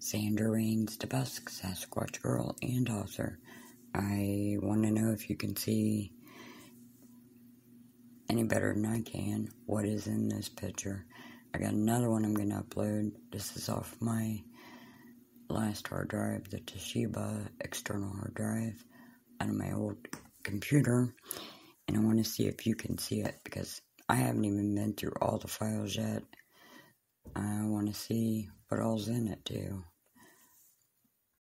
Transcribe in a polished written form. Sandra Rains DeBusk, Sasquatch Girl, and author. I want to know if you can see any better than I can what is in this picture. I got another one I'm going to upload. This is off my last hard drive, the Toshiba external hard drive, out of my old computer. And I want to see if you can see it, because I haven't even been through all the files yet. I want to see what all's in it too.